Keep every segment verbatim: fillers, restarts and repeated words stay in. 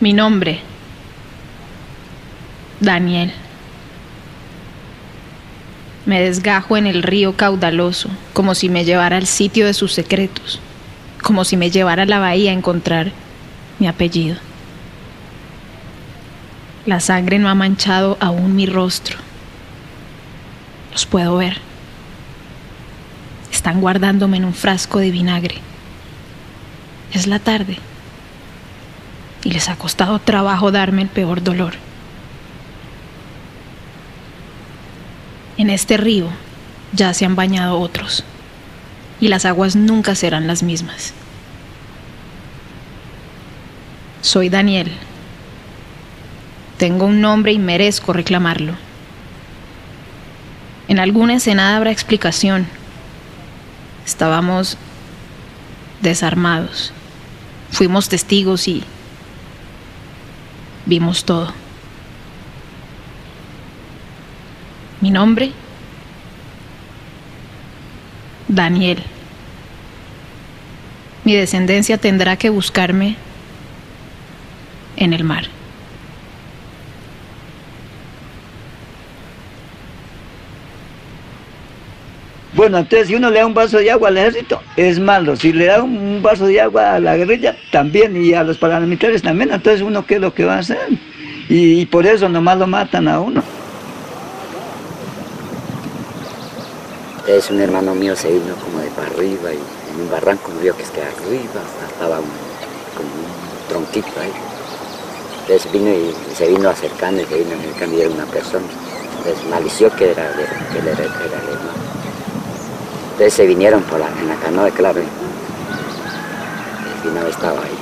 Mi nombre, Daniel. Me desgajo en el río caudaloso, como si me llevara al sitio de sus secretos, como si me llevara a la bahía a encontrar mi apellido. La sangre no ha manchado aún mi rostro. Los puedo ver. Están guardándome en un frasco de vinagre. Es la tarde. Y les ha costado trabajo darme el peor dolor. En este río ya se han bañado otros, y las aguas nunca serán las mismas. Soy Daniel. Tengo un nombre y merezco reclamarlo. En alguna escena habrá explicación. Estábamos desarmados. Fuimos testigos y vimos todo. Mi nombre, Daniel. Mi descendencia tendrá que buscarme en el mar. Bueno, entonces si uno le da un vaso de agua al ejército, es malo. Si le da un vaso de agua a la guerrilla, también, y a los paramilitares también. Entonces uno, ¿qué es lo que va a hacer? Y, y por eso nomás lo matan a uno. Es un hermano mío, se vino como de para arriba, y en un barranco, un río que está arriba, estaba un, como un tronquito ahí. Entonces vino y se vino acercando, y se vino acercando, y era una persona. Entonces malició que era, que era, era el hermano. Entonces se vinieron por la, en la canoa de clave. El final estaba ahí.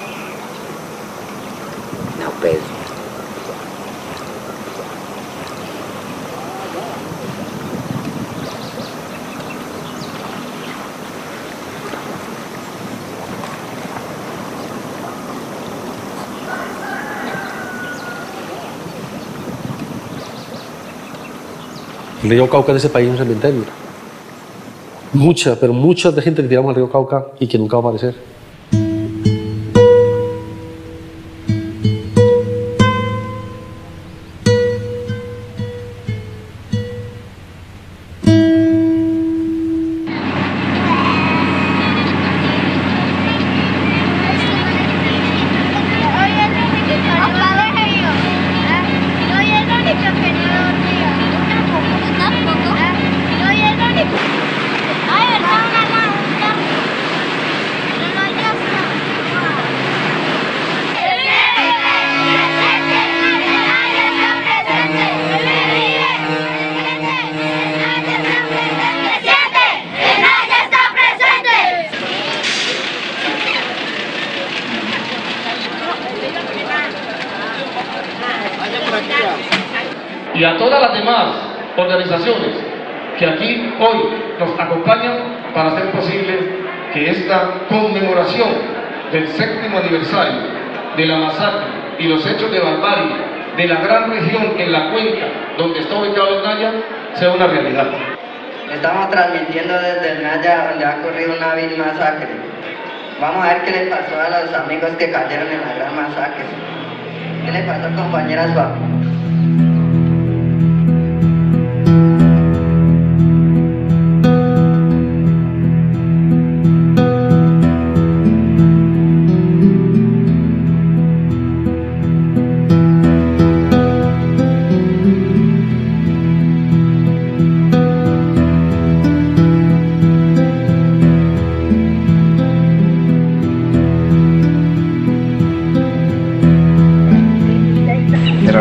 No, Pedro. El río Cauca de ese país es un cementerio. Mucha, pero mucha de gente que tiramos al río Cauca y que nunca va a aparecer. Y a todas las demás organizaciones que aquí hoy nos acompañan para hacer posible que esta conmemoración del séptimo aniversario de la masacre y los hechos de barbarie de la gran región en la cuenca donde está ubicado el Naya sea una realidad. Estamos transmitiendo desde el Naya, donde ha ocurrido una vil masacre. Vamos a ver qué le pasó a los amigos que cayeron en la gran masacre. ¿Qué le pasó, compañeras?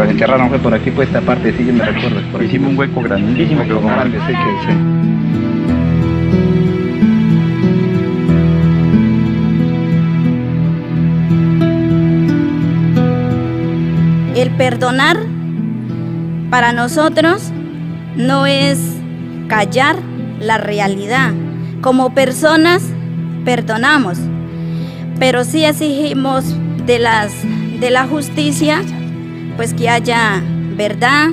Enterraron fue por aquí, por esta parte, sí, yo me recuerdo. Por hicimos un hueco grandísimo, que lo grande, sí, que sí. El perdonar para nosotros no es callar la realidad. Como personas perdonamos, pero sí exigimos de las de la justicia, pues que haya verdad,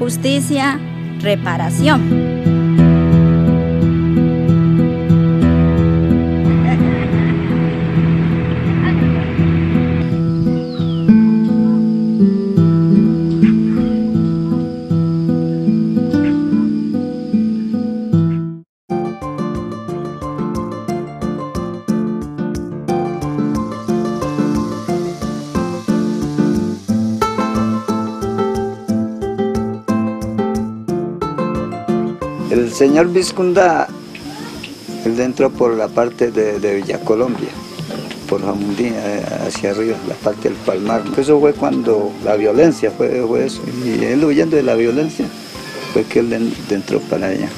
justicia, reparación. El señor Vizcunda, él entró por la parte de, de Villa Colombia, por Jamundí, hacia arriba, la parte del Palmar. Eso fue cuando la violencia, fue, fue eso, y él huyendo de la violencia, fue que él entró para allá.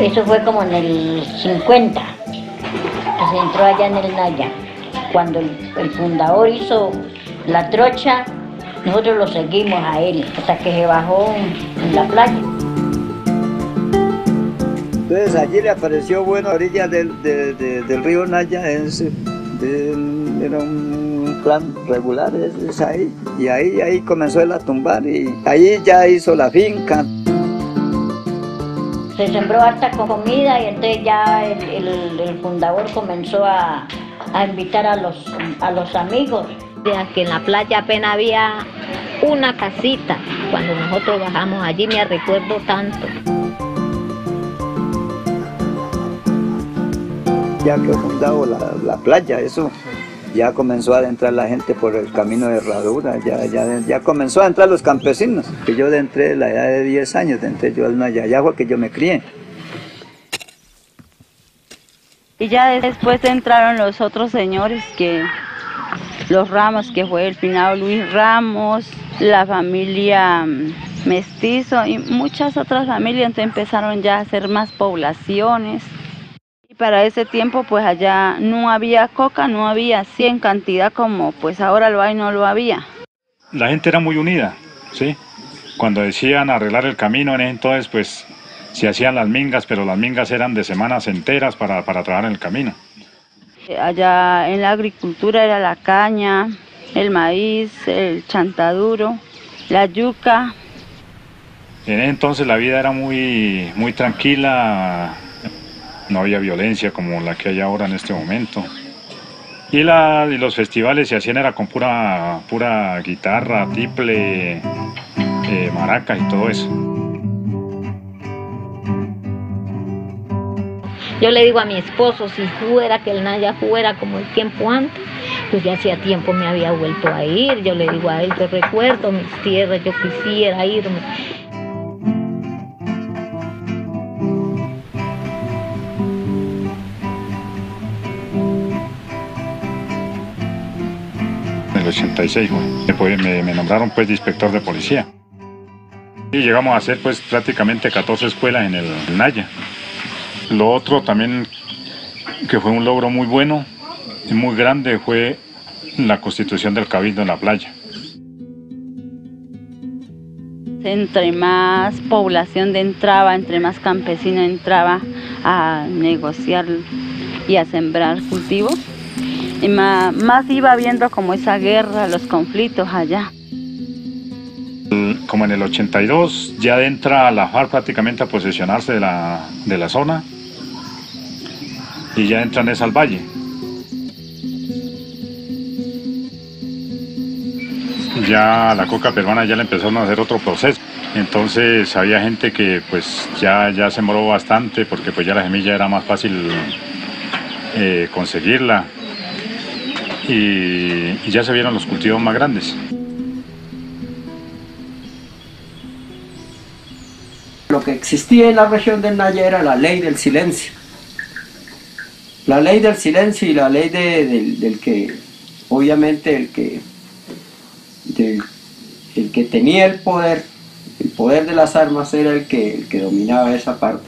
Eso fue como en el cincuenta, que se entró allá en el Naya. Cuando el, el fundador hizo la trocha, nosotros lo seguimos a él, hasta que se bajó en la playa. Entonces allí le apareció, bueno, a orilla del, de, de, del río Naya, es, del, era un plan regular, es, es ahí. Y ahí, ahí comenzó él a tumbar y ahí ya hizo la finca. Se sembró harta comida y entonces ya el, el, el fundador comenzó a, a invitar a los, a los amigos. Ya que en la playa apenas había una casita. Cuando nosotros bajamos allí me recuerdo tanto. Ya que fundado la, la playa, eso, ya comenzó a entrar la gente por el camino de herradura, ya, ya, ya comenzó a entrar los campesinos. Y yo entré a la edad de diez años, entré yo al Nayayagua, que yo me crié. Y ya después entraron los otros señores, que los Ramos, que fue el finado Luis Ramos, la familia Mestizo y muchas otras familias, entonces empezaron ya a hacer más poblaciones. Para ese tiempo pues allá no había coca, no había así en cantidad como pues ahora lo hay, no lo había. La gente era muy unida, ¿sí? Cuando decían arreglar el camino en ese entonces pues se hacían las mingas, pero las mingas eran de semanas enteras para, para trabajar en el camino. Allá en la agricultura era la caña, el maíz, el chantaduro, la yuca. En ese entonces la vida era muy, muy tranquila. No había violencia como la que hay ahora en este momento. Y, la, y los festivales se hacían era con pura, pura guitarra, tiple, eh, maracas y todo eso. Yo le digo a mi esposo, si fuera que el Naya fuera como el tiempo antes, pues ya hacía tiempo me había vuelto a ir. Yo le digo a él, te recuerdo mis tierras, yo quisiera irme. ochenta y seis, pues, me, me nombraron pues de inspector de policía y llegamos a hacer pues prácticamente catorce escuelas en el, el Naya. Lo otro también que fue un logro muy bueno y muy grande fue la constitución del cabildo en la playa. Entre más población entraba, entre más campesino entraba a negociar y a sembrar cultivos, y más, más iba viendo como esa guerra, los conflictos allá. Como en el ochenta y dos ya entra la FARC prácticamente a posesionarse de la, de la zona y ya entran es al valle. Ya la coca peruana ya le empezaron a hacer otro proceso, entonces había gente que pues ya, ya sembró bastante porque pues ya la semilla era más fácil eh, conseguirla. Y, y ya se vieron los cultivos más grandes. Lo que existía en la región del Naya era la ley del silencio. La ley del silencio y la ley de, del, del que, obviamente, el que, del, el que tenía el poder, el poder de las armas era el que, el que dominaba esa parte.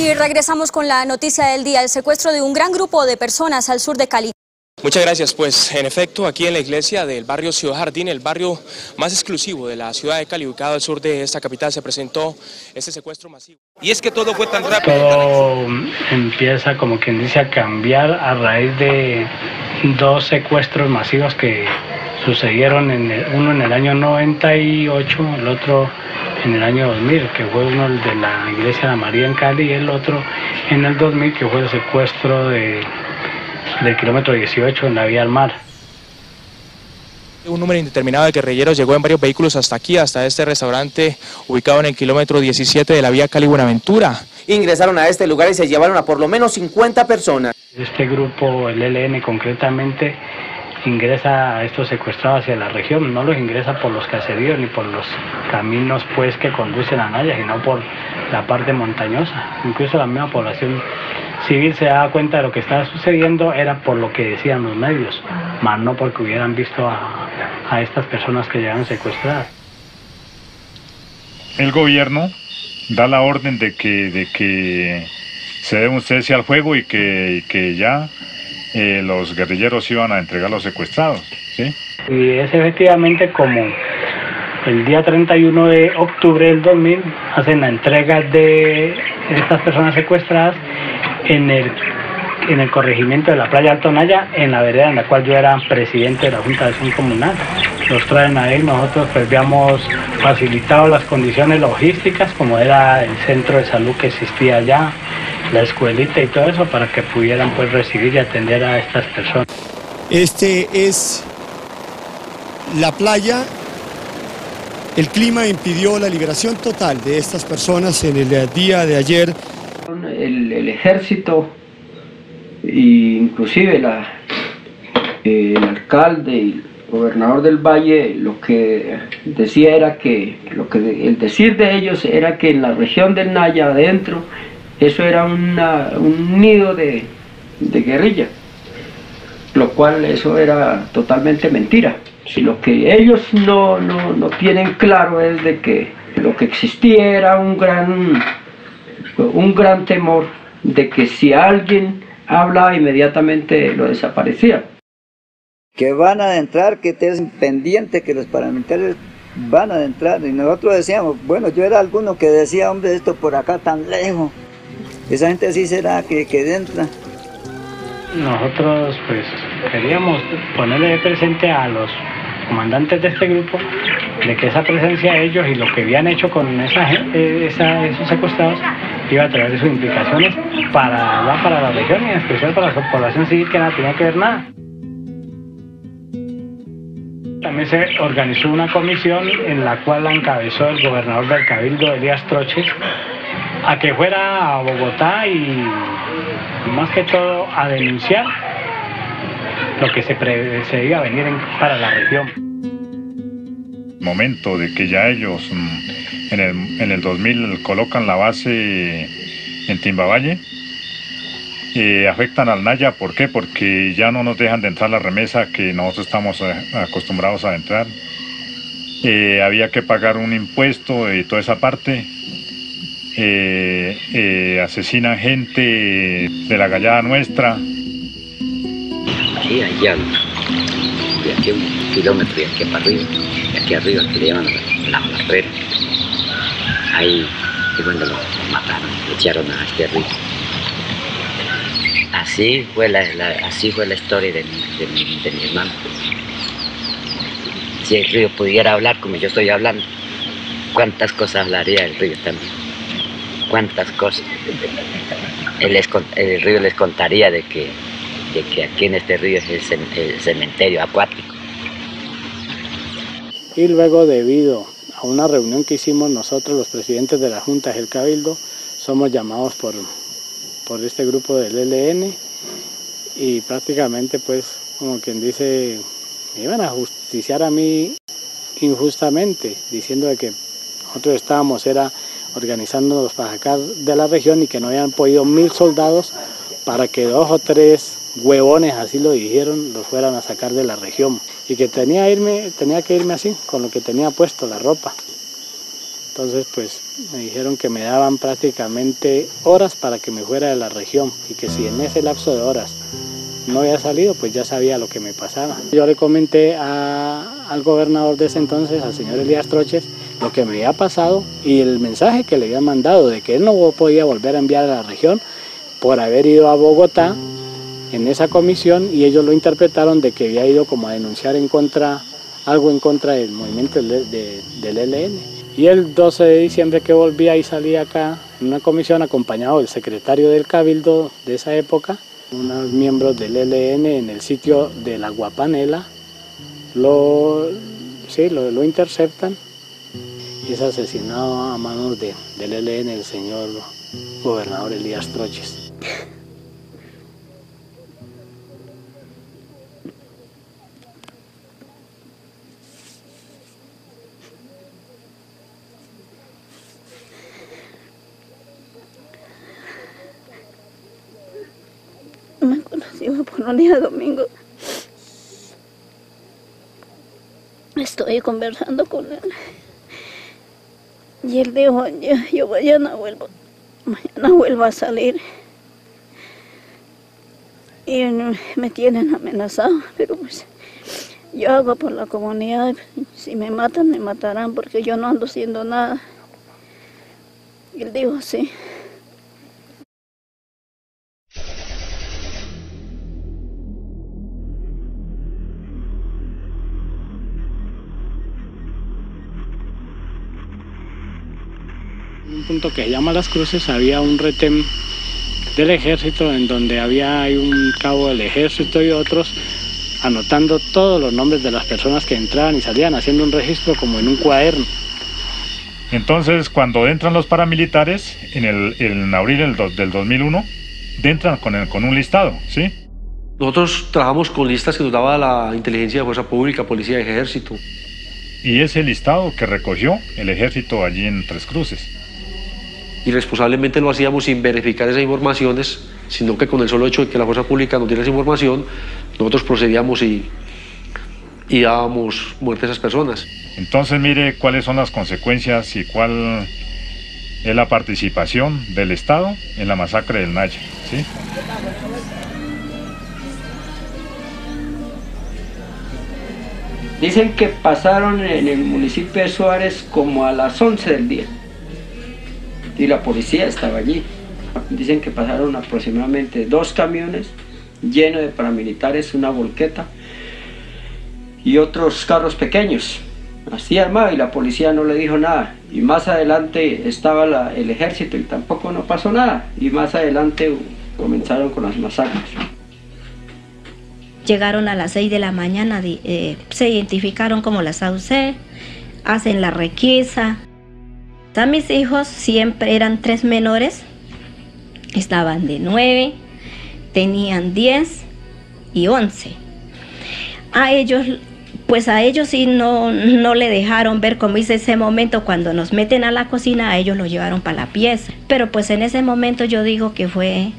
Y regresamos con la noticia del día, el secuestro de un gran grupo de personas al sur de Cali. Muchas gracias, pues en efecto aquí en la iglesia del barrio Ciudad Jardín, el barrio más exclusivo de la ciudad de Cali, ubicado al sur de esta capital, se presentó este secuestro masivo. Y es que todo fue tan rápido. Todo empieza, como quien dice, a cambiar a raíz de dos secuestros masivos que sucedieron, en el, uno en el año noventa y ocho, el otro en el año dos mil, que fue uno de la iglesia de la María en Cali, y el otro en el dos mil, que fue el secuestro de, del kilómetro dieciocho en la vía al mar. Un número indeterminado de guerrilleros llegó en varios vehículos hasta aquí, hasta este restaurante ubicado en el kilómetro diecisiete de la vía Cali-Buenaventura. Ingresaron a este lugar y se llevaron a por lo menos cincuenta personas. Este grupo, el E L N concretamente, ingresa a estos secuestrados hacia la región, no los ingresa por los caseríos ni por los caminos pues que conducen a Naya, sino por la parte montañosa. Incluso la misma población civil se da cuenta de lo que estaba sucediendo, era por lo que decían los medios, más no porque hubieran visto a, a estas personas que llegaron secuestradas. El gobierno da la orden de que, de que se dé un cese al fuego y que, y que ya... Eh, los guerrilleros iban a entregar a los secuestrados, ¿sí? Y es efectivamente como el día treinta y uno de octubre del dos mil hacen la entrega de estas personas secuestradas en el, en el corregimiento de la playa Alto Naya, en la vereda en la cual yo era presidente de la Junta de Acción Comunal. Los traen a él, nosotros pues habíamos facilitado las condiciones logísticas, como era el centro de salud que existía allá, la escuelita y todo eso, para que pudieran pues recibir y atender a estas personas. Este es la playa. El clima impidió la liberación total de estas personas en el día de ayer. El, el ejército, inclusive la, el alcalde y el gobernador del Valle, lo que decía era que, lo que el decir de ellos era que en la región del Naya adentro, eso era una, un nido de, de guerrilla, lo cual eso era totalmente mentira. Y lo que ellos no, no, no tienen claro es de que lo que existía era un gran, un gran temor de que si alguien hablaba inmediatamente lo desaparecía. Que van a adentrar, que estén pendientes, que los paramilitares van a adentrar. Y nosotros decíamos, bueno, yo era alguno que decía, hombre, esto por acá tan lejos. Esa gente sí será que, que entra. Nosotros pues queríamos ponerle de presente a los comandantes de este grupo de que esa presencia de ellos y lo que habían hecho con esa, esa, esos secuestrados iba a traer sus implicaciones para la, para la región y en especial para la población civil que no tenía que ver nada. También se organizó una comisión en la cual la encabezó el gobernador del Cabildo, Elías Trochez, a que fuera a Bogotá y más que todo a denunciar lo que se iba a venir en, para la región. Momento de que ya ellos en el, en el dos mil colocan la base en Timbavalle, eh, afectan al Naya. ¿Por qué? Porque ya no nos dejan de entrar la remesa que nosotros estamos acostumbrados a entrar. Eh, había que pagar un impuesto y toda esa parte. Eh, eh, asesinan gente de la gallada nuestra. Ahí hay algo, de aquí a un kilómetro, de aquí para arriba, de aquí arriba que le llevan la barrera. Ahí es cuando lo mataron, lo echaron a este río. Así fue la, la, así fue la historia de, de, de mi hermano. Si el río pudiera hablar como yo estoy hablando, cuántas cosas hablaría el río también. Cuántas cosas el, el río les contaría de que, de que aquí en este río es el, el cementerio acuático. Y luego, debido a una reunión que hicimos nosotros los presidentes de las juntas del Cabildo, somos llamados por, por este grupo del E L N y prácticamente pues como quien dice me iban a justiciar a mí injustamente, diciendo de que nosotros estábamos era organizándonos para sacar de la región y que no habían podido mil soldados para que dos o tres huevones, así lo dijeron, los fueran a sacar de la región. Y que tenía, irme, tenía que irme así, con lo que tenía puesto, la ropa. Entonces pues me dijeron que me daban prácticamente horas para que me fuera de la región y que si en ese lapso de horas no había salido, pues ya sabía lo que me pasaba. Yo le comenté a, al gobernador de ese entonces, al señor Elías Trochez, lo que me había pasado y el mensaje que le había mandado de que él no podía volver a enviar a la región por haber ido a Bogotá en esa comisión, y ellos lo interpretaron de que había ido como a denunciar en contra, algo en contra del movimiento de, de, del E L N. Y el doce de diciembre que volví, ahí salí acá en una comisión acompañado del secretario del Cabildo de esa época, unos miembros del E L N en el sitio de La Guapanela, lo, sí, lo, lo interceptan y es asesinado a manos de, del E L N el señor gobernador Elías Trochez. Un día domingo estoy conversando con él y él dijo, yo, yo mañana vuelvo, mañana vuelvo a salir y me tienen amenazado, pero pues yo hago por la comunidad, si me matan me matarán porque yo no ando haciendo nada. Y él dijo sí. Punto que se llama Las Cruces, había un retén del ejército en donde había un cabo del ejército y otros anotando todos los nombres de las personas que entraban y salían, haciendo un registro como en un cuaderno. Entonces, cuando entran los paramilitares, en, el, en abril del dos mil uno, entran con, el, con un listado, ¿sí? Nosotros trabajamos con listas que nos daba la inteligencia de fuerza pública, policía y ejército. Y ese listado que recogió el ejército allí en Tres Cruces. Irresponsablemente lo hacíamos sin verificar esas informaciones, sino que con el solo hecho de que la fuerza pública nos diera esa información, nosotros procedíamos y, y dábamos muerte a esas personas. Entonces mire cuáles son las consecuencias y cuál es la participación del Estado en la masacre del Naya, ¿sí? Dicen que pasaron en el municipio de Suárez como a las once del día. Y la policía estaba allí. Dicen que pasaron aproximadamente dos camiones llenos de paramilitares, una volqueta y otros carros pequeños, así armados, y la policía no le dijo nada. Y más adelante estaba la, el ejército y tampoco no pasó nada. Y más adelante comenzaron con las masacres. Llegaron a las seis de la mañana, eh, se identificaron como las A U C, hacen la requisa. A mis hijos siempre eran tres menores, estaban de nueve, tenían diez y once. A ellos, pues a ellos sí no, no le dejaron ver, como hice ese momento, cuando nos meten a la cocina, a ellos los llevaron para la pieza. Pero pues en ese momento yo digo que fue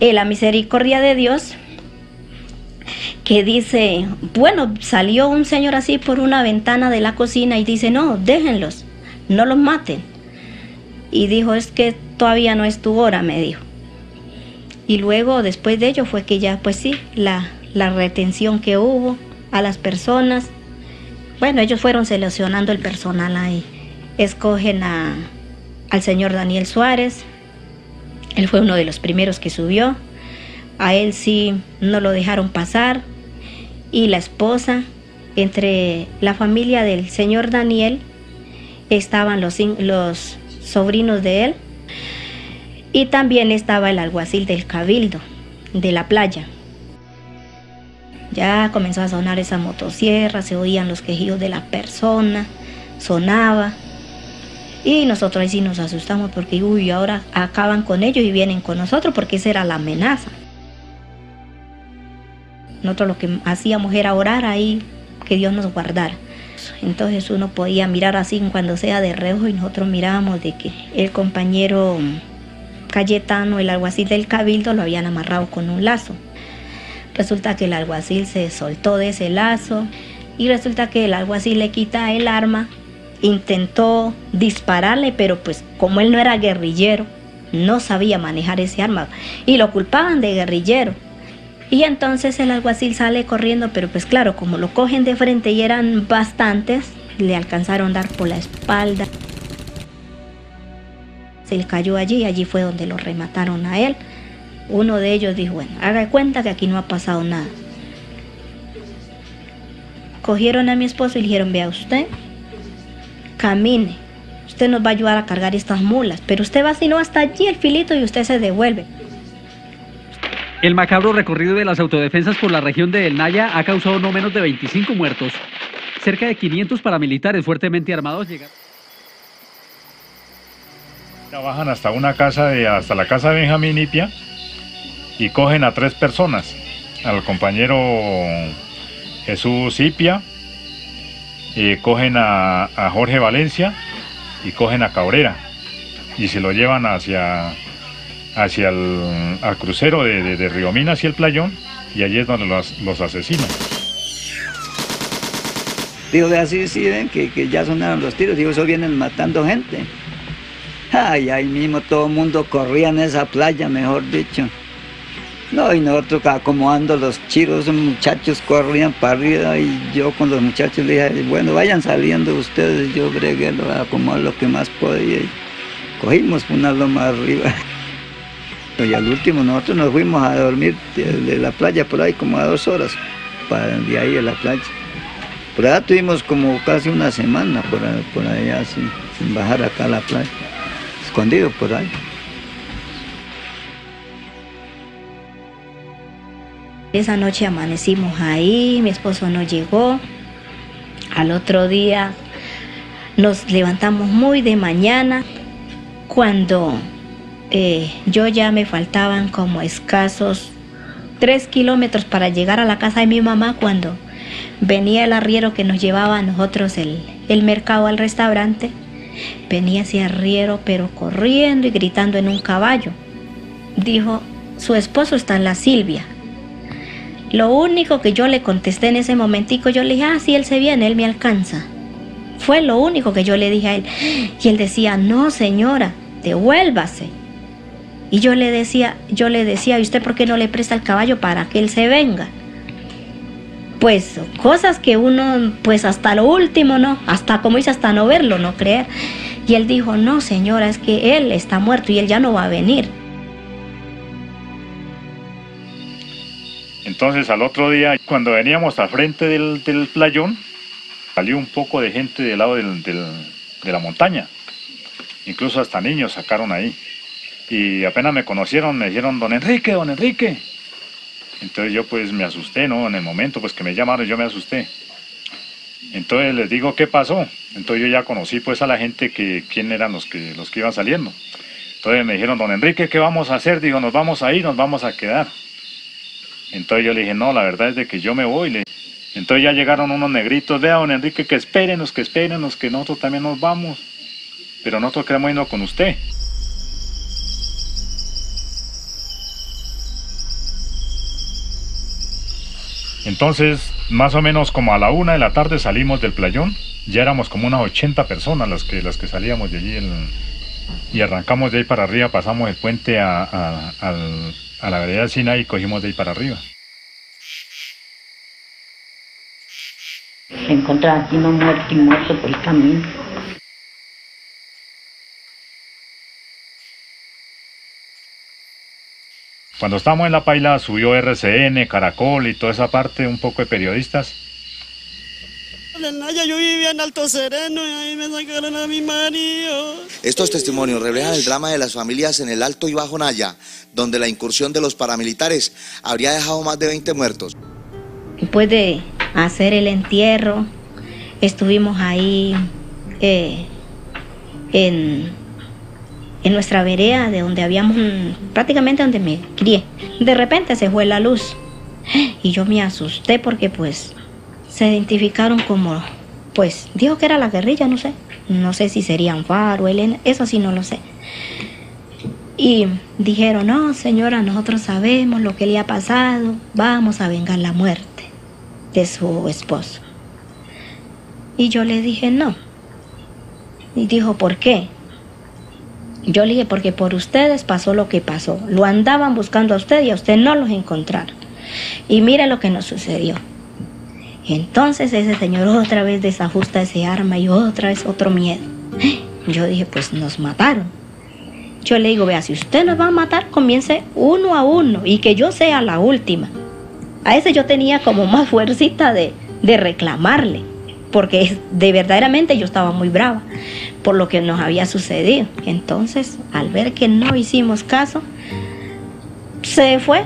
eh, la misericordia de Dios, que dice, bueno, salió un señor así por una ventana de la cocina y dice, no, déjenlos. No los maten. Y dijo, es que todavía no es tu hora, me dijo. Y luego, después de ello, fue que ya, pues sí, la, la retención que hubo a las personas. Bueno, ellos fueron seleccionando el personal ahí. Escogen a, al señor Daniel Suárez. Él fue uno de los primeros que subió. A él sí no lo dejaron pasar. Y la esposa, entre la familia del señor Daniel, estaban los, los sobrinos de él y también estaba el alguacil del cabildo, de la playa. Ya comenzó a sonar esa motosierra, se oían los quejidos de la persona, sonaba. Y nosotros ahí sí nos asustamos porque, uy, ahora acaban con ellos y vienen con nosotros porque esa era la amenaza. Nosotros lo que hacíamos era orar ahí, que Dios nos guardara. Entonces uno podía mirar así cuando sea de reojo y nosotros mirábamos de que el compañero Cayetano, el alguacil del cabildo, lo habían amarrado con un lazo. Resulta que el alguacil se soltó de ese lazo y resulta que el alguacil le quita el arma, intentó dispararle, pero pues como él no era guerrillero, no sabía manejar ese arma y lo culpaban de guerrillero. Y entonces el alguacil sale corriendo, pero pues claro, como lo cogen de frente y eran bastantes, le alcanzaron a dar por la espalda. Se le cayó allí y allí fue donde lo remataron a él. Uno de ellos dijo, bueno, haga de cuenta que aquí no ha pasado nada. Cogieron a mi esposo y le dijeron, vea usted, camine, usted nos va a ayudar a cargar estas mulas, pero usted va si no hasta allí el filito y usted se devuelve. El macabro recorrido de las autodefensas por la región de El Naya ha causado no menos de veinticinco muertos. Cerca de quinientos paramilitares fuertemente armados llegaron. Bajan hasta una casa, de, hasta la casa de Benjamín Ipia, y cogen a tres personas, al compañero Jesús Ipia, y cogen a, a Jorge Valencia y cogen a Cabrera y se lo llevan hacia, hacia el al crucero de, de, de Río Mina hacia el playón, y allí es donde los, los asesinan. Digo, así sí ven que, que ya sonaron los tiros, digo, eso vienen matando gente. Ay, ahí mismo todo el mundo corría en esa playa, mejor dicho. No, y nosotros acomodando los tiros, los muchachos corrían para arriba y yo con los muchachos le dije, bueno, vayan saliendo ustedes, yo bregué a acomodar lo que más podía. Y cogimos una loma arriba. Y al último nosotros nos fuimos a dormir de la playa por ahí como a dos horas, para de ahí a la playa. Por allá tuvimos como casi una semana por, por allá así, sin bajar acá a la playa. Escondido por ahí. Esa noche amanecimos ahí, mi esposo no llegó. Al otro día nos levantamos muy de mañana. Cuando eh, yo ya me faltaban como escasos tres kilómetros para llegar a la casa de mi mamá, cuando venía el arriero que nos llevaba a nosotros el, el mercado al restaurante. Venía hacia arriero, pero corriendo y gritando en un caballo. Dijo, su esposo está en la Silvia. Lo único que yo le contesté en ese momentico, yo le dije, ah, sí, él se viene, él me alcanza. Fue lo único que yo le dije a él. Y él decía, no, señora, devuélvase. Y yo le decía, yo le decía, ¿y usted por qué no le presta el caballo para que él se venga? Pues cosas que uno, pues hasta lo último, ¿no? Hasta, como dice, hasta no verlo, no creer. Y él dijo, no, señora, es que él está muerto y él ya no va a venir. Entonces, al otro día, cuando veníamos al frente del, del playón, salió un poco de gente del lado del, del, de la montaña. Incluso hasta niños sacaron ahí. Y apenas me conocieron, me dijeron, don Enrique, don Enrique. Entonces yo pues me asusté, ¿no? En el momento pues que me llamaron yo me asusté. Entonces les digo, ¿qué pasó? Entonces yo ya conocí pues a la gente que, quién eran los que, los que iban saliendo. Entonces me dijeron, don Enrique, ¿qué vamos a hacer? Digo, nos vamos a ir, nos vamos a quedar. Entonces yo le dije, no, la verdad es de que yo me voy. Entonces ya llegaron unos negritos, vea, don Enrique, que espérenos, que espérenos, que nosotros también nos vamos. Pero nosotros queremos irnos con usted. Entonces, más o menos como a la una de la tarde salimos del playón. Ya éramos como unas ochenta personas las que, las que salíamos de allí. El, y arrancamos de ahí para arriba, pasamos el puente a, a, al, a la vereda de Sina y cogimos de ahí para arriba. Se encontraba aquí uno muerto y muerto por el camino. Cuando estábamos en La Paila subió R C N, Caracol y toda esa parte, un poco de periodistas. En Naya yo vivía en Alto Sereno y ahí me sacaron a mi marido. Estos testimonios reflejan el drama de las familias en el Alto y Bajo Naya, donde la incursión de los paramilitares habría dejado más de veinte muertos. Después de hacer el entierro, estuvimos ahí eh, en... en nuestra vereda, de donde habíamos, prácticamente donde me crié. De repente se fue la luz y yo me asusté porque pues se identificaron como, pues dijo que era la guerrilla, no sé. No sé si serían FARC o E L N, eso sí no lo sé. Y dijeron, no señora, nosotros sabemos lo que le ha pasado, vamos a vengar la muerte de su esposo. Y yo le dije no. Y dijo, ¿por qué? Yo le dije, porque por ustedes pasó lo que pasó. Lo andaban buscando a usted y a usted no los encontraron. Y mira lo que nos sucedió. Entonces ese señor otra vez desajusta ese arma y otra vez otro miedo. Yo dije, pues nos mataron. Yo le digo, vea, si usted nos va a matar, comience uno a uno y que yo sea la última. A ese yo tenía como más fuercita de, de reclamarle, porque de verdaderamente yo estaba muy brava por lo que nos había sucedido. Entonces, al ver que no hicimos caso, se fue.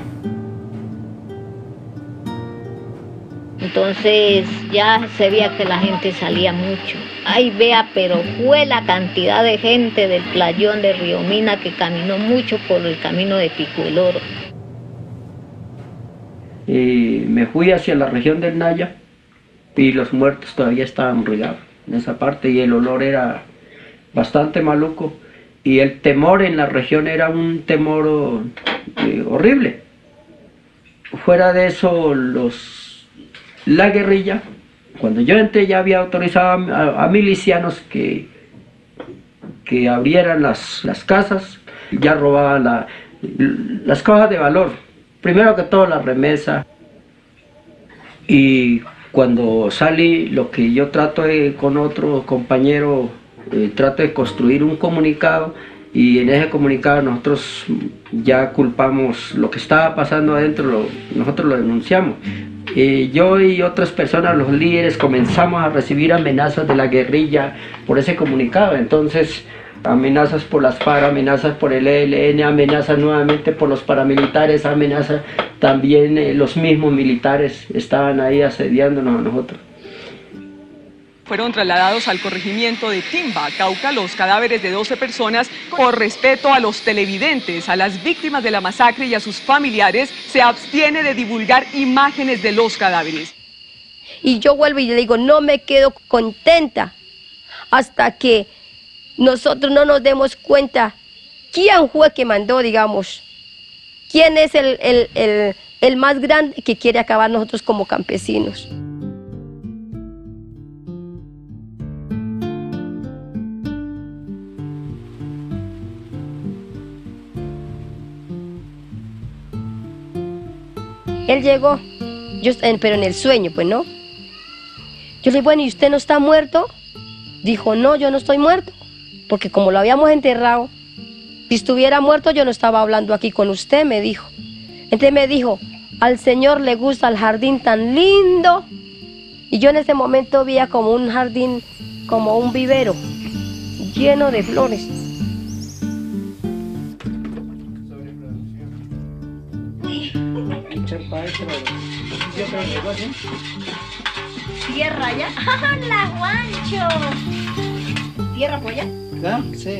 Entonces ya se veía que la gente salía mucho. Ay, vea, pero fue la cantidad de gente del playón de Río Mina que caminó mucho por el camino de Pico del Oro. Y me fui hacia la región del Naya y los muertos todavía estaban regados en esa parte y el olor era bastante maluco. Y el temor en la región era un temor eh, horrible. Fuera de eso, los, la guerrilla, cuando yo entré ya había autorizado a, a milicianos que, que abrieran las, las casas, ya robaban la, las cosas de valor, primero que todo la remesa. Y cuando salí, lo que yo trato de, con otro compañero, Eh, trato de construir un comunicado, y en ese comunicado nosotros ya culpamos lo que estaba pasando adentro, lo, nosotros lo denunciamos. Eh, yo y otras personas, los líderes, comenzamos a recibir amenazas de la guerrilla por ese comunicado. Entonces, amenazas por las FARC, amenazas por el E L N, amenazas nuevamente por los paramilitares, amenazas también eh, los mismos militares estaban ahí asediándonos a nosotros. Fueron trasladados al corregimiento de Timba, Cauca, los cadáveres de doce personas. Por respeto a los televidentes, a las víctimas de la masacre y a sus familiares, se abstiene de divulgar imágenes de los cadáveres. Y yo vuelvo y le digo, no me quedo contenta hasta que nosotros no nos demos cuenta quién fue que mandó, digamos, quién es el, el, el, el más grande que quiere acabar nosotros como campesinos. Él llegó, yo, pero en el sueño, pues no. Yo le dije, bueno, ¿y usted no está muerto? Dijo, no, yo no estoy muerto, porque como lo habíamos enterrado, si estuviera muerto yo no estaba hablando aquí con usted, me dijo. Entonces me dijo, al Señor le gusta el jardín tan lindo. Y yo en ese momento veía como un jardín, como un vivero, lleno de flores. Tierra allá. ¡Hola, Guancho! ¿Tierra por allá? ¿Ah? Sí.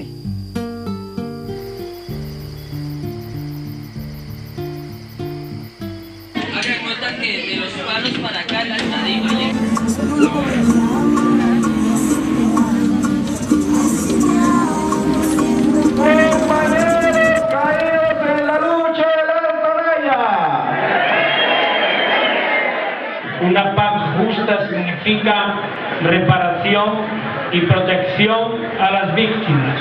Hagan nota que de los palos para acá la estadía. Una paz justa significa reparación y protección a las víctimas.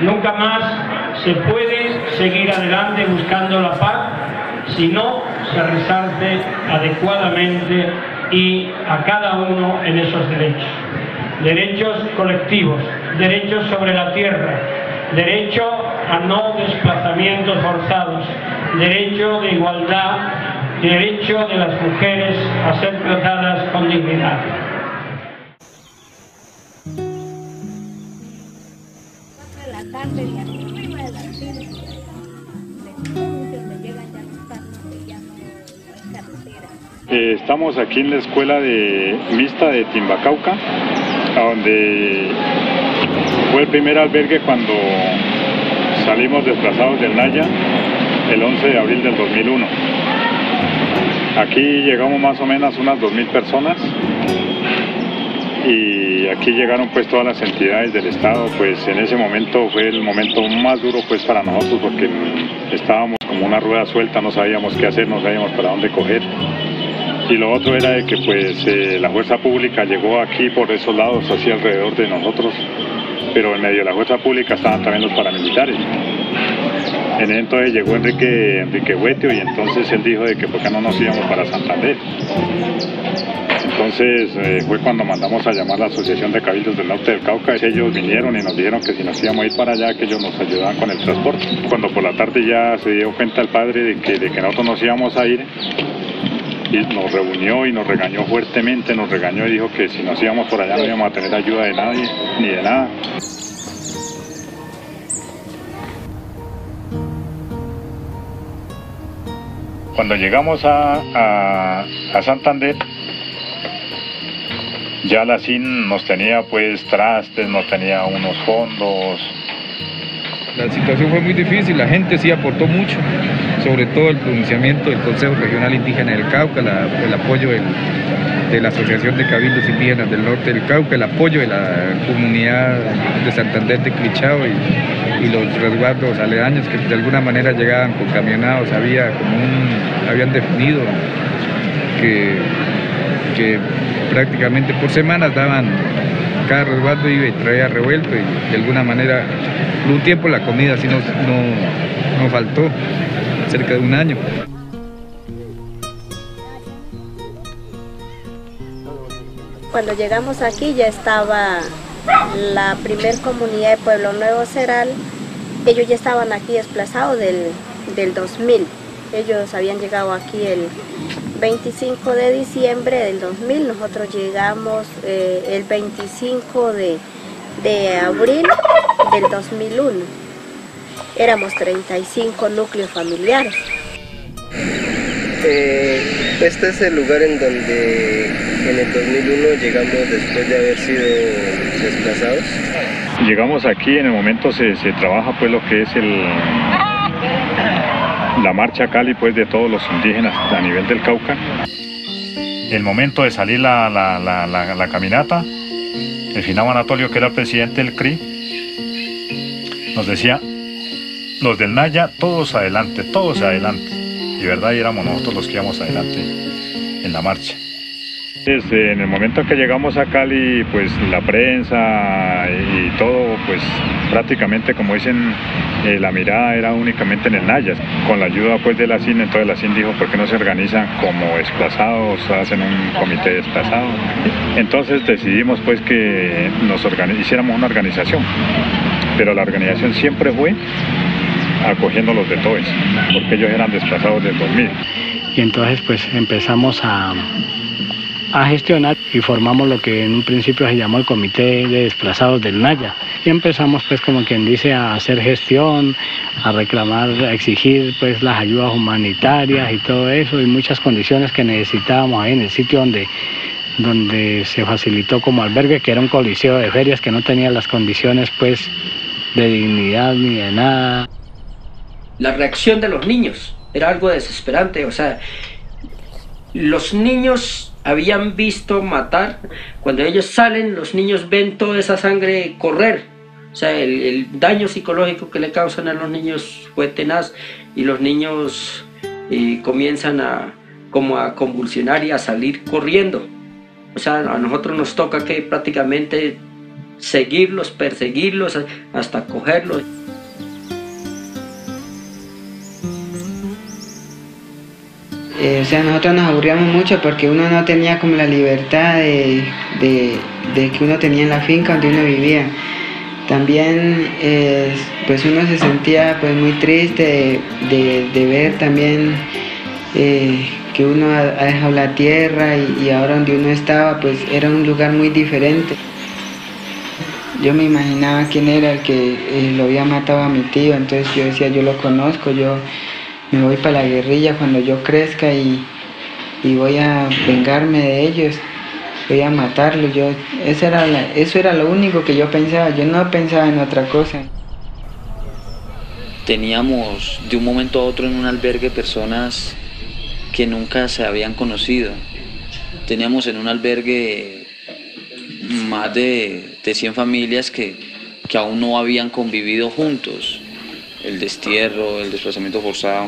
Nunca más se puede seguir adelante buscando la paz si no se resalte adecuadamente y a cada uno en esos derechos. Derechos colectivos, derechos sobre la tierra, derecho a no desplazamientos forzados, derecho de igualdad, derecho de las mujeres a ser tratadas con dignidad. Eh, estamos aquí en la escuela de, mixta de Timbacauca, a donde fue el primer albergue cuando salimos desplazados del Naya el once de abril del dos mil uno. Aquí llegamos más o menos unas dos mil personas y aquí llegaron pues todas las entidades del Estado. Pues en ese momento fue el momento más duro pues para nosotros, porque estábamos como una rueda suelta, no sabíamos qué hacer, no sabíamos para dónde coger. Y lo otro era de que pues eh, la fuerza pública llegó aquí por esos lados, así alrededor de nosotros, pero en medio de la fuerza pública estaban también los paramilitares. Entonces llegó Enrique, Enrique Huetio, y entonces él dijo de que por qué no nos íbamos para Santander. Entonces eh, fue cuando mandamos a llamar a la Asociación de Cabildos del Norte del Cauca. Ellos vinieron y nos dijeron que si nos íbamos a ir para allá, que ellos nos ayudaban con el transporte. Cuando por la tarde ya se dio cuenta el padre de que, de que nosotros nos íbamos a ir, y nos reunió y nos regañó fuertemente, nos regañó y dijo que si nos íbamos por allá no íbamos a tener ayuda de nadie, ni de nada. Cuando llegamos a, a, a Santander, ya la Sin nos tenía pues trastes, nos tenía unos fondos. La situación fue muy difícil, la gente sí aportó mucho, sobre todo el pronunciamiento del Consejo Regional Indígena del Cauca, la, el apoyo del, de la Asociación de Cabildos Indígenas del Norte del Cauca, el apoyo de la comunidad de Santander de Quilichao y, y los resguardos aledaños que de alguna manera llegaban con camionados. Había como un, habían definido que, que prácticamente por semanas daban, cada resguardo iba y traía revuelto y de alguna manera por un tiempo la comida sí nos, no, nos faltó, cerca de un año. Cuando llegamos aquí ya estaba la primer comunidad de Pueblo Nuevo Ceral. Ellos ya estaban aquí desplazados del, del dos mil. Ellos habían llegado aquí el veinticinco de diciembre del dos mil. Nosotros llegamos eh, el veinticinco de abril del dos mil uno. Éramos treinta y cinco núcleos familiares. Eh, este es el lugar en donde en el dos mil uno llegamos después de haber sido desplazados. Llegamos aquí, en el momento se, se trabaja pues lo que es el, la marcha Cali pues de todos los indígenas a nivel del Cauca. El momento de salir la, la, la, la, la caminata, el finado Anatolio, que era el presidente del C R I, nos decía: los del Naya, todos adelante, todos adelante. Y verdad, éramos nosotros los que íbamos adelante en la marcha. Desde en el momento que llegamos a Cali, pues la prensa y todo, pues prácticamente, como dicen, eh, la mirada era únicamente en el Naya. Con la ayuda pues de la Sina, entonces la Sina dijo: ¿por qué no se organizan como desplazados, hacen un comité desplazado? Entonces decidimos pues que nos hiciéramos una organización, pero la organización siempre fue acogiendo los de todos, porque ellos eran desplazados del dos mil. Y entonces pues empezamos a, a gestionar y formamos lo que en un principio se llamó el Comité de Desplazados del Naya. Y empezamos pues, como quien dice, a hacer gestión, a reclamar, a exigir pues las ayudas humanitarias y todo eso, y muchas condiciones que necesitábamos ahí en el sitio donde, donde se facilitó como albergue, que era un coliseo de ferias que no tenía las condiciones pues de dignidad ni de nada. La reacción de los niños era algo desesperante, o sea, los niños habían visto matar, cuando ellos salen los niños ven toda esa sangre correr, o sea, el, el daño psicológico que le causan a los niños fue tenaz y los niños eh, comienzan a, como a convulsionar y a salir corriendo, o sea, a nosotros nos toca que prácticamente seguirlos, perseguirlos hasta cogerlos. Eh, o sea, nosotros nos aburríamos mucho porque uno no tenía como la libertad de, de, de que uno tenía en la finca donde uno vivía. También eh, pues uno se sentía pues muy triste de, de, de ver también eh, que uno ha, ha dejado la tierra y, y ahora donde uno estaba pues era un lugar muy diferente. Yo me imaginaba quién era el que eh, lo había matado a mi tío, entonces yo decía: yo lo conozco, yo me voy para la guerrilla cuando yo crezca y, y voy a vengarme de ellos, voy a matarlos. Yo, eso, era la, eso era lo único que yo pensaba, yo no pensaba en otra cosa. Teníamos de un momento a otro en un albergue personas que nunca se habían conocido. Teníamos en un albergue más de, de cien familias que, que aún no habían convivido juntos. El destierro, el desplazamiento forzado,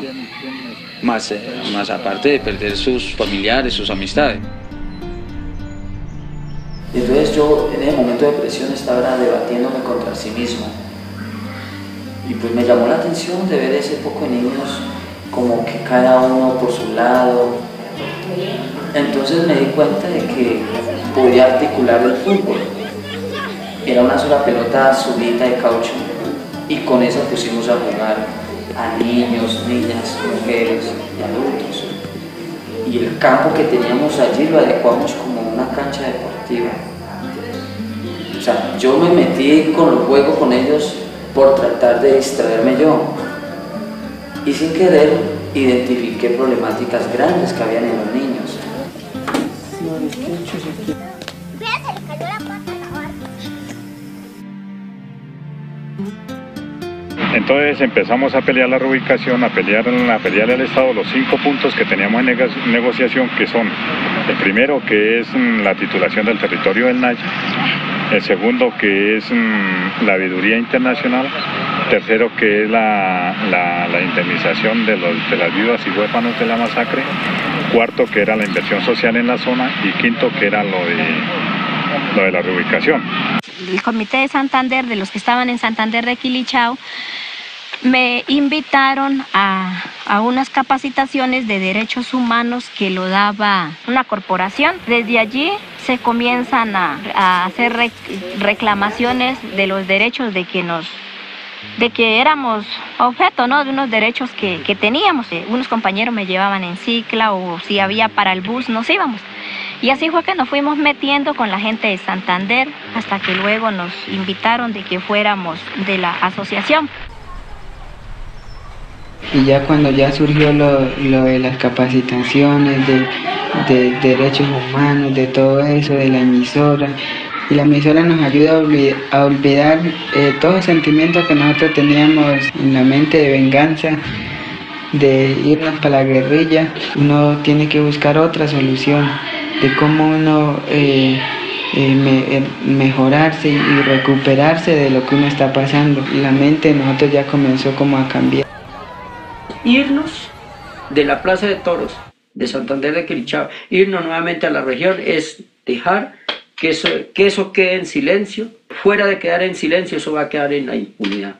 más, más aparte de perder sus familiares, sus amistades. Entonces yo en ese momento de presión estaba debatiéndome contra sí mismo. Y pues me llamó la atención de ver ese poco de niños como que cada uno por su lado. Entonces me di cuenta de que podía articular el fútbol. Era una sola pelota azulita de caucho. Y con eso pusimos a jugar a niños, niñas, mujeres y adultos. Y el campo que teníamos allí lo adecuamos como una cancha deportiva. O sea, yo me metí con los juegos con ellos por tratar de distraerme yo. Y sin querer identifiqué problemáticas grandes que habían en los niños. Entonces empezamos a pelear la reubicación, a pelear, a pelear al Estado los cinco puntos que teníamos en negociación, que son el primero, que es la titulación del territorio del Naya, el segundo, que es la veeduría internacional, tercero, que es la, la, la indemnización de, los, de las viudas y huérfanos de la masacre, cuarto, que era la inversión social en la zona, y quinto, que era lo de, lo de la reubicación. El comité de Santander, de los que estaban en Santander de Quilichao, me invitaron a, a unas capacitaciones de derechos humanos que lo daba una corporación. Desde allí se comienzan a, a hacer rec, reclamaciones de los derechos de que nos... de que éramos objeto, ¿no?, de unos derechos que, que teníamos. Unos compañeros me llevaban en cicla, o si había para el bus nos íbamos. Y así fue que nos fuimos metiendo con la gente de Santander, hasta que luego nos invitaron de que fuéramos de la asociación. Y ya cuando ya surgió lo, lo de las capacitaciones, de, de derechos humanos, de todo eso, de la emisora, y la emisora nos ayuda a olvidar, a olvidar eh, todos los sentimientos que nosotros teníamos en la mente de venganza, de irnos para la guerrilla. Uno tiene que buscar otra solución, de cómo uno eh, eh, me, eh, mejorarse y recuperarse de lo que uno está pasando. Y la mente de nosotros ya comenzó como a cambiar. Irnos de la Plaza de Toros de Santander de Quilichao, irnos nuevamente a la región, es dejar que eso, que eso quede en silencio. Fuera de quedar en silencio, eso va a quedar en la impunidad.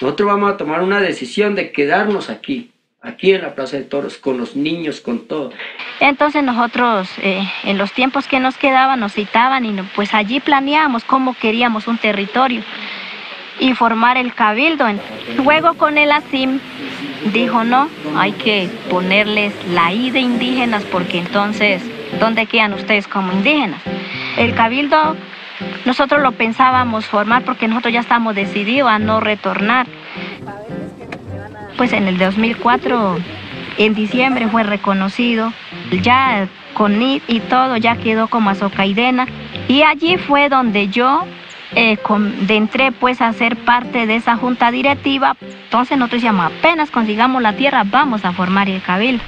Nosotros vamos a tomar una decisión de quedarnos aquí, aquí en la Plaza de Toros, con los niños, con todo. Entonces nosotros, eh, en los tiempos que nos quedaban, nos citaban y no, pues allí planeábamos cómo queríamos un territorio y formar el cabildo. Luego con el ASIM dijo, no, hay que ponerles la I de indígenas, porque entonces, ¿dónde quedan ustedes como indígenas? El cabildo nosotros lo pensábamos formar porque nosotros ya estábamos decididos a no retornar. Pues en el dos mil cuatro, en diciembre, fue reconocido, ya con I D y todo, ya quedó como Azocaidena. Y allí fue donde yo eh, con, entré pues a ser parte de esa junta directiva. Entonces nosotros decíamos, apenas consigamos la tierra, vamos a formar el cabildo.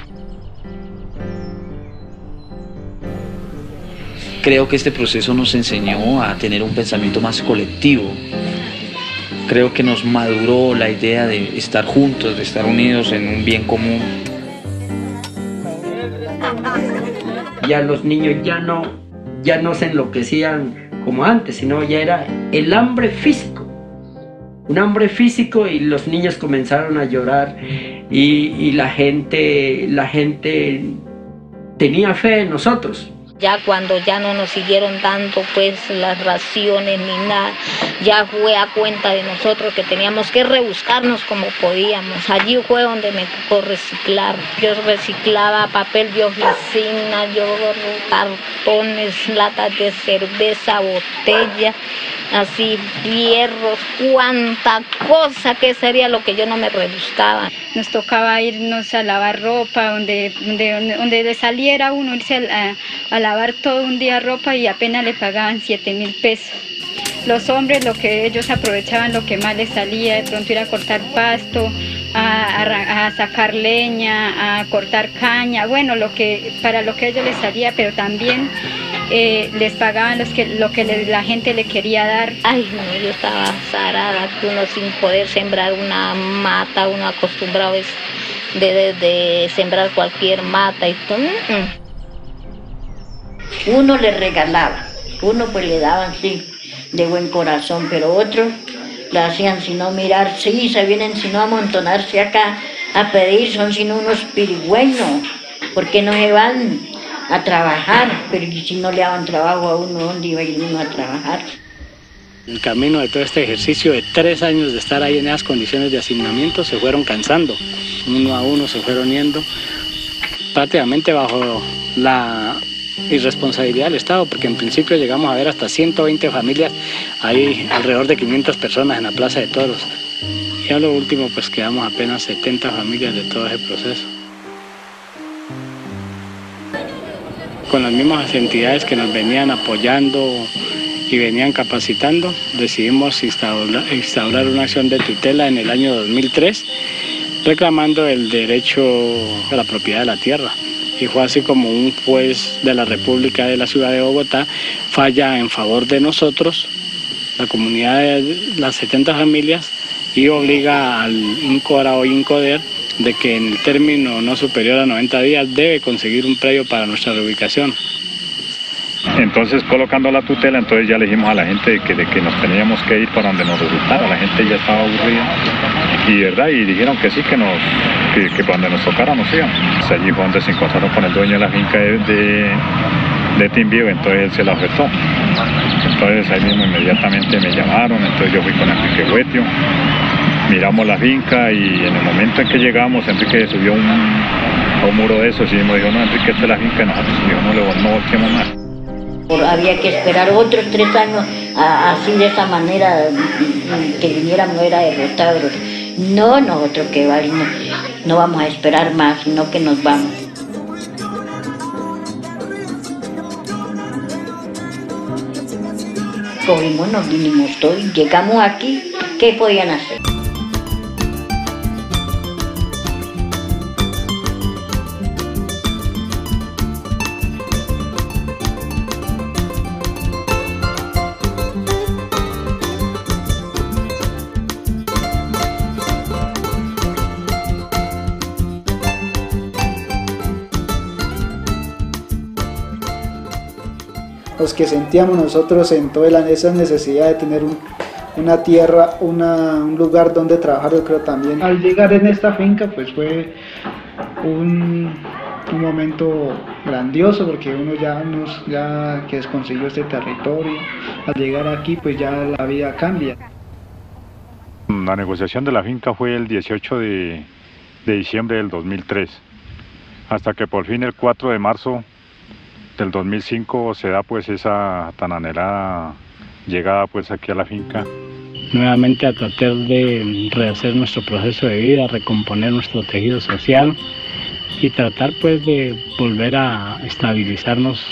Creo que este proceso nos enseñó a tener un pensamiento más colectivo. Creo que nos maduró la idea de estar juntos, de estar unidos en un bien común. Ya los niños ya no, ya no se enloquecían como antes, sino ya era el hambre físico. Un hambre físico, y los niños comenzaron a llorar, y, y la gente, la gente tenía fe en nosotros. Ya cuando ya no nos siguieron dando pues las raciones ni nada, ya fue a cuenta de nosotros que teníamos que rebuscarnos como podíamos. Allí fue donde me tocó reciclar. Yo reciclaba papel de oficina, yo cartones, latas de cerveza, botellas, así hierros, cuánta cosa, que sería lo que yo no me rebuscaba. Nos tocaba irnos a lavar ropa, donde, donde, donde saliera uno, irse a, a lavar todo un día ropa, y apenas le pagaban siete mil pesos. Los hombres, lo que ellos aprovechaban, lo que más les salía, de pronto ir a cortar pasto, a, a, a sacar leña, a cortar caña, bueno, lo que, para lo que a ellos les salía, pero también Eh, les pagaban los que, lo que le, la gente le quería dar. Ay, no, yo estaba zarada, uno sin poder sembrar una mata, uno acostumbrado es de, de, de sembrar cualquier mata y todo. Uno le regalaba, uno pues le daban, sí, de buen corazón, pero otros la hacían sino mirar, sí, se vienen sino a amontonarse acá a pedir, son sino unos pirigüeños, porque no se van a trabajar, pero si no le daban trabajo a uno, ¿dónde iba a ir uno a trabajar? En camino de todo este ejercicio de tres años de estar ahí en esas condiciones de hacinamiento, se fueron cansando, uno a uno se fueron yendo, prácticamente bajo la irresponsabilidad del Estado, porque en principio llegamos a ver hasta ciento veinte familias, ahí alrededor de quinientas personas en la Plaza de Toros. Ya lo último, pues quedamos apenas setenta familias de todo ese proceso. Con las mismas entidades que nos venían apoyando y venían capacitando, decidimos instaurar, instaurar una acción de tutela en el año dos mil tres, reclamando el derecho a la propiedad de la tierra. Y fue así como un juez de la República de la Ciudad de Bogotá falla en favor de nosotros, la comunidad de las setenta familias, y obliga al INCORA o INCODER de que en el término no superior a noventa días debe conseguir un predio para nuestra reubicación. Entonces, colocando la tutela, entonces ya le dijimos a la gente de que, de que nos teníamos que ir para donde nos resultara. La gente ya estaba aburrida y, ¿verdad? Y dijeron que sí, que nos que, que donde nos tocara nos íbamos. Entonces, allí fue donde se encontraron con el dueño de la finca de, de, de Timbío, entonces él se la ofertó. Entonces ahí mismo inmediatamente me llamaron, entonces yo fui con Enrique Huetio, miramos la finca y en el momento en que llegamos, Enrique subió un, a un muro de esos y me dijo, no, Enrique, esta es la finca, nosotros no, no volteamos más. Había que esperar otros tres años a, así de esa manera que viniera muera de rotadores. No, nosotros que vale, no, no vamos a esperar más, sino que nos vamos. Cogimos, nos vinimos todos, llegamos aquí, ¿qué podían hacer? Los que sentíamos nosotros en toda la, esa necesidad de tener un, una tierra, una, un lugar donde trabajar, yo creo también. Al llegar en esta finca pues fue un, un momento grandioso porque uno ya, nos, ya que consiguió este territorio, al llegar aquí pues ya la vida cambia. La negociación de la finca fue el dieciocho de diciembre del dos mil tres, hasta que por fin el cuatro de marzo del dos mil cinco se da pues esa tan anhelada llegada pues aquí a la finca. Nuevamente a tratar de rehacer nuestro proceso de vida, recomponer nuestro tejido social y tratar pues de volver a estabilizarnos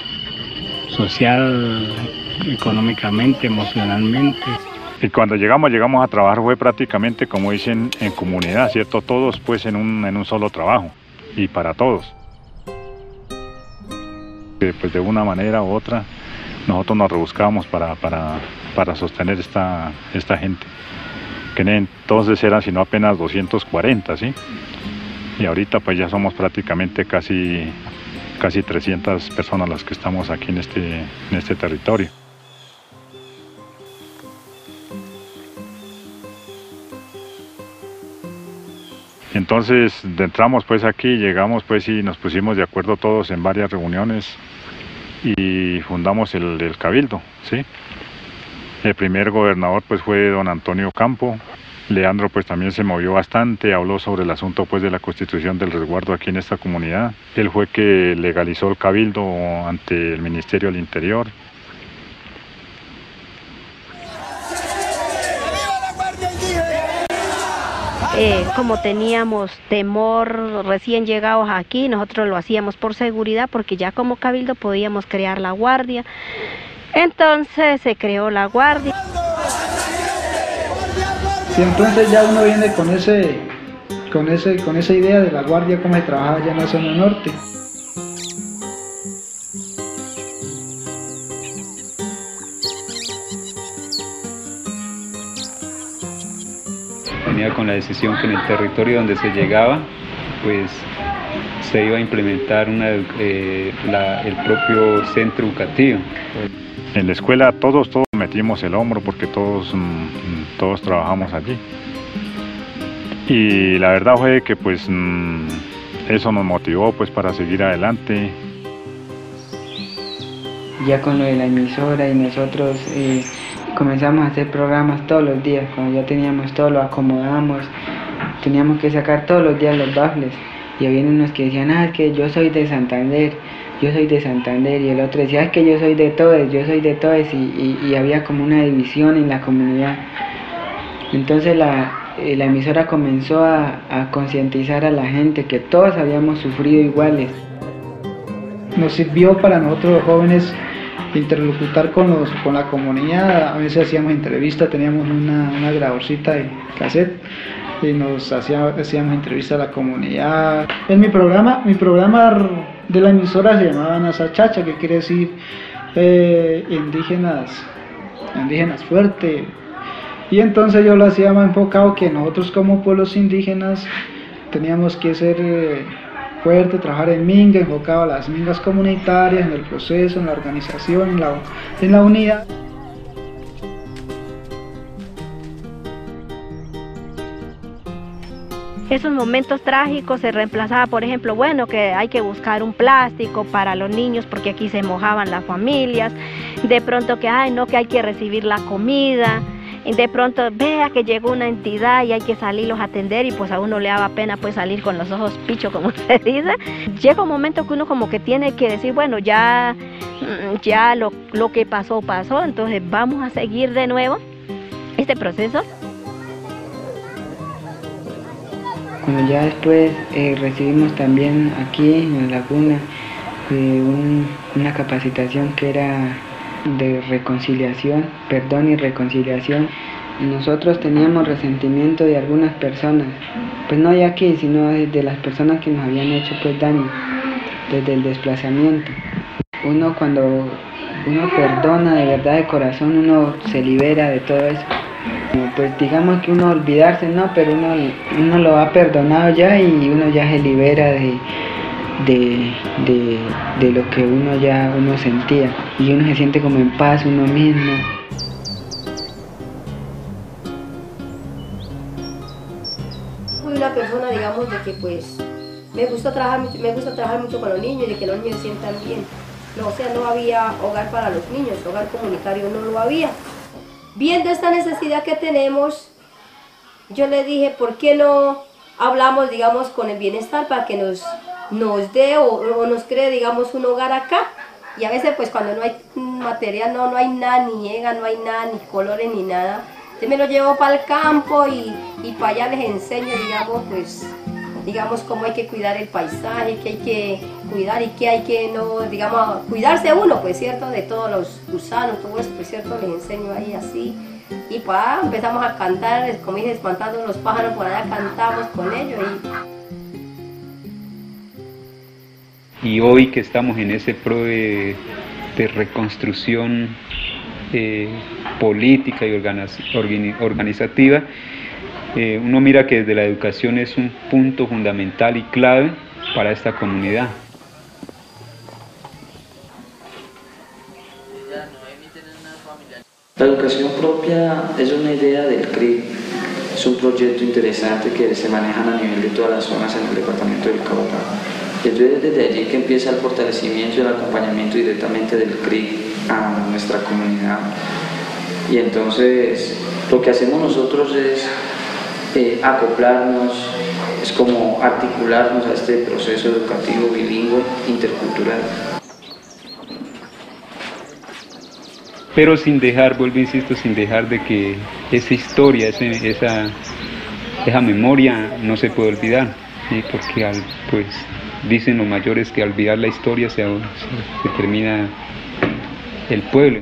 social, económicamente, emocionalmente. Y cuando llegamos, llegamos a trabajar fue prácticamente como dicen en comunidad, ¿cierto? Todos pues en un, en un solo trabajo y para todos. Pues de una manera u otra nosotros nos rebuscábamos para, para, para sostener esta, esta gente, que entonces eran sino apenas doscientos cuarenta, ¿sí? Y ahorita pues ya somos prácticamente casi, casi trescientas personas las que estamos aquí en este, en este territorio. Entonces entramos pues aquí, llegamos pues y nos pusimos de acuerdo todos en varias reuniones y fundamos el, el cabildo, ¿sí? El primer gobernador pues fue don Antonio Campo. Leandro pues también se movió bastante, habló sobre el asunto pues de la constitución del resguardo aquí en esta comunidad. Él fue que legalizó el cabildo ante el Ministerio del Interior. Eh, como teníamos temor recién llegados aquí, nosotros lo hacíamos por seguridad porque ya como cabildo podíamos crear la guardia. Entonces se creó la guardia. Y entonces ya uno viene con ese, con ese, con esa idea de la guardia como se trabajaba allá en la zona norte. Con la decisión que en el territorio donde se llegaba pues se iba a implementar una, eh, la, el propio centro educativo. En la escuela todos, todos metimos el hombro porque todos, todos trabajamos allí y la verdad fue que pues eso nos motivó pues para seguir adelante. Ya con lo de la emisora y nosotros eh, comenzamos a hacer programas todos los días, cuando ya teníamos todo, lo acomodamos, teníamos que sacar todos los días los baffles, y había unos que decían, ah, es que yo soy de Santander, yo soy de Santander, y el otro decía, es que yo soy de todos, yo soy de todos, y, y, y había como una división en la comunidad. Entonces la, eh, la emisora comenzó a, a concientizar a la gente que todos habíamos sufrido iguales. Nos sirvió para nosotros los jóvenes interlocutar con, los, con la comunidad. A veces hacíamos entrevistas, teníamos una, una grabadorcita de cassette y nos hacía, hacíamos entrevistas a la comunidad. En mi programa, mi programa de la emisora se llamaba Nasachacha, que quiere decir eh, indígenas, indígenas fuerte. Y entonces yo lo hacía más enfocado que nosotros como pueblos indígenas teníamos que ser eh, fuertes, trabajar en minga, enfocado a las mingas comunitarias, en el proceso, en la organización, en la, en la unidad. Esos momentos trágicos se reemplazaba, por ejemplo, bueno, que hay que buscar un plástico para los niños porque aquí se mojaban las familias, de pronto que ay no, que hay que recibir la comida, de pronto vea que llegó una entidad y hay que salirlos a atender y pues a uno le daba pena pues salir con los ojos pichos, como se dice. Llega un momento que uno como que tiene que decir, bueno, ya, ya lo, lo que pasó, pasó, entonces vamos a seguir de nuevo este proceso. Bueno, ya después eh, recibimos también aquí en La Laguna eh, un, una capacitación que era de reconciliación, perdón y reconciliación. Nosotros teníamos resentimiento de algunas personas, pues no de aquí, sino de las personas que nos habían hecho pues daño, desde el desplazamiento. Uno cuando uno perdona de verdad de corazón, uno se libera de todo eso. Pues digamos que uno olvidarse, no, pero uno, uno lo ha perdonado ya y uno ya se libera de, de, de, de lo que uno ya uno sentía y uno se siente como en paz uno mismo. Fui una persona, digamos, de que pues me gusta trabajar mucho, me gusta trabajar mucho con los niños y de que los niños se sientan bien. No, o sea, no había hogar para los niños, hogar comunitario no lo había. Viendo esta necesidad que tenemos, yo le dije, ¿por qué no hablamos, digamos, con el bienestar para que nos, nos dé o, o nos cree, digamos, un hogar acá? Y a veces, pues, cuando no hay material, no, no hay nada, ni llega, no hay nada, ni colores, ni nada. Yo me lo llevo para el campo y, y para allá les enseño, digamos, pues, digamos, cómo hay que cuidar el paisaje, que hay que cuidar y que hay que, no, digamos, cuidarse uno, pues, ¿cierto? De todos los gusanos, todo eso, pues, ¿cierto? Les enseño ahí así. Y pues ah, empezamos a cantar, como dije, espantando los pájaros, por allá cantamos con ellos. Y, y hoy que estamos en ese pro de, de reconstrucción eh, política y organiz, organiz, organizativa, eh, uno mira que desde la educación es un punto fundamental y clave para esta comunidad. La educación propia es una idea del C R I, es un proyecto interesante que se manejan a nivel de todas las zonas en el departamento del Cauca. Entonces desde allí que empieza el fortalecimiento y el acompañamiento directamente del C R I a nuestra comunidad. Y entonces lo que hacemos nosotros es eh, acoplarnos, es como articularnos a este proceso educativo bilingüe intercultural. Pero sin dejar, vuelvo insisto, sin dejar de que esa historia, esa, esa, esa memoria no se puede olvidar, ¿sí? Porque al, pues, dicen los mayores que al olvidar la historia se, se termina el pueblo.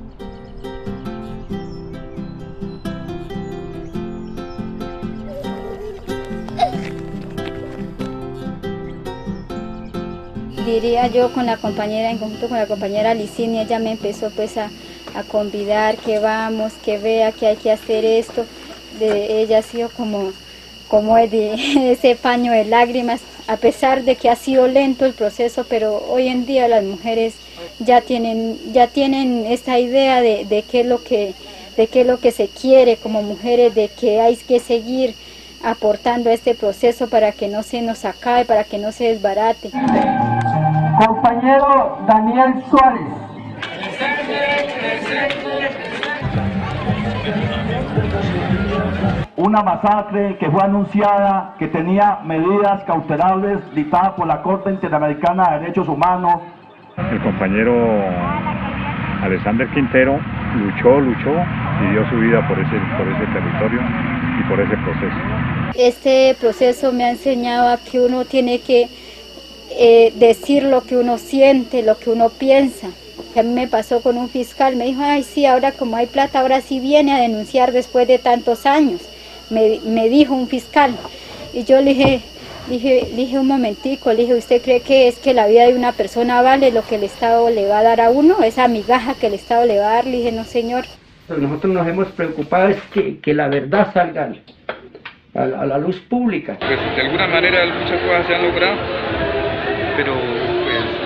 Diría yo con la compañera, en conjunto con la compañera Alicini, ella me empezó pues a a convidar, que vamos, que vea que hay que hacer esto. De ella ha sido como, como de ese paño de lágrimas, a pesar de que ha sido lento el proceso, pero hoy en día las mujeres ya tienen, ya tienen esta idea de, de qué es lo que, de qué es lo que se quiere como mujeres, de que hay que seguir aportando a este proceso para que no se nos acabe, para que no se desbarate. Compañero Daniel Suárez. Una masacre que fue anunciada, que tenía medidas cautelares dictadas por la Corte Interamericana de Derechos Humanos. El compañero Alexander Quintero luchó, luchó y dio su vida por ese, por ese territorio y por ese proceso. Este proceso me ha enseñado a que uno tiene que eh, decir lo que uno siente, lo que uno piensa. A mí me pasó con un fiscal, me dijo, ay sí, ahora como hay plata, ahora sí viene a denunciar después de tantos años, me, me dijo un fiscal. Y yo le dije, dije, dije un momentico, le dije, ¿usted cree que es que la vida de una persona vale lo que el Estado le va a dar a uno? Esa migaja que el Estado le va a dar, le dije, no señor. Nosotros nos hemos preocupado es que, que la verdad salga a, a, a la luz pública. Pues de alguna manera muchas cosas se han logrado, pero...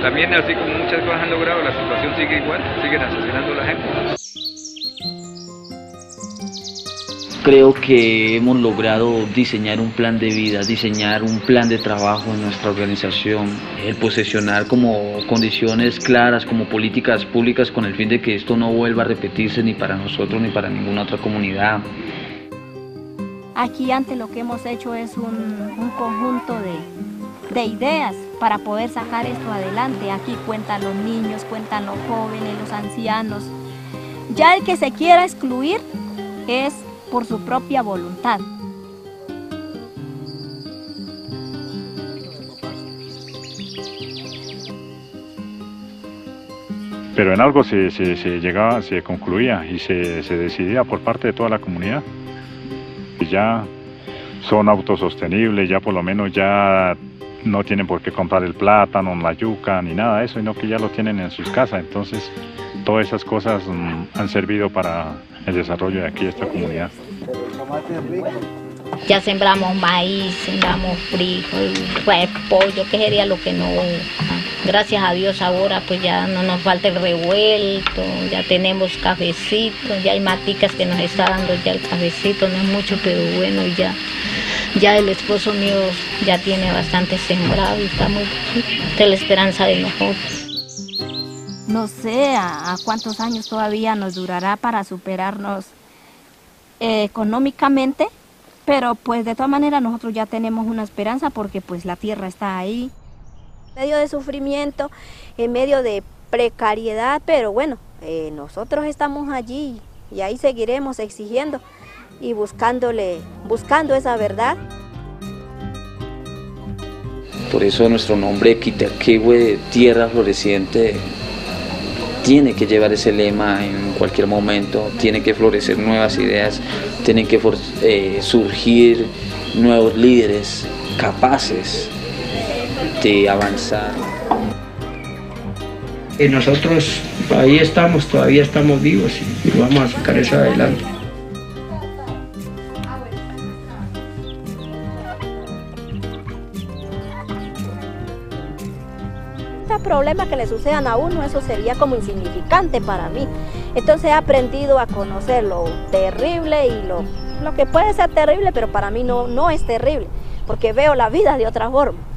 también, así como muchas cosas han logrado, la situación sigue igual, siguen asesinando a la gente. Creo que hemos logrado diseñar un plan de vida, diseñar un plan de trabajo en nuestra organización, el posesionar como condiciones claras, como políticas públicas con el fin de que esto no vuelva a repetirse ni para nosotros ni para ninguna otra comunidad. Aquí antes lo que hemos hecho es un, un conjunto de... de ideas para poder sacar esto adelante. Aquí cuentan los niños, cuentan los jóvenes, los ancianos. Ya el que se quiera excluir es por su propia voluntad. Pero en algo se, se, se llegaba, se concluía y se, se decidía por parte de toda la comunidad. Y ya son autosostenibles, ya por lo menos ya no tienen por qué comprar el plátano, la yuca, ni nada de eso, sino que ya lo tienen en sus casas. Entonces, todas esas cosas han servido para el desarrollo de aquí, de esta comunidad. Ya sembramos maíz, sembramos frijol, pues pollo, que sería lo que no... Gracias a Dios ahora pues ya no nos falta el revuelto, ya tenemos cafecito, ya hay maticas que nos está dando ya el cafecito, no es mucho, pero bueno, ya, ya el esposo mío ya tiene bastante sembrado y está muy de la esperanza de nosotros. No sé a, a cuántos años todavía nos durará para superarnos eh, económicamente, pero pues de todas maneras nosotros ya tenemos una esperanza porque pues la tierra está ahí. En medio de sufrimiento, en medio de precariedad, pero bueno, eh, nosotros estamos allí y ahí seguiremos exigiendo y buscándole, buscando esa verdad. Por eso nuestro nombre, Quitaquehue, tierra floreciente, tiene que llevar ese lema en cualquier momento, tiene que florecer nuevas ideas, tienen que eh, surgir nuevos líderes capaces de avanzar. Y nosotros ahí estamos, todavía estamos vivos y vamos a sacar eso adelante. Este problema que le sucedan a uno, eso sería como insignificante para mí. Entonces he aprendido a conocer lo terrible y lo, lo que puede ser terrible, pero para mí no, no es terrible, porque veo la vida de otra forma.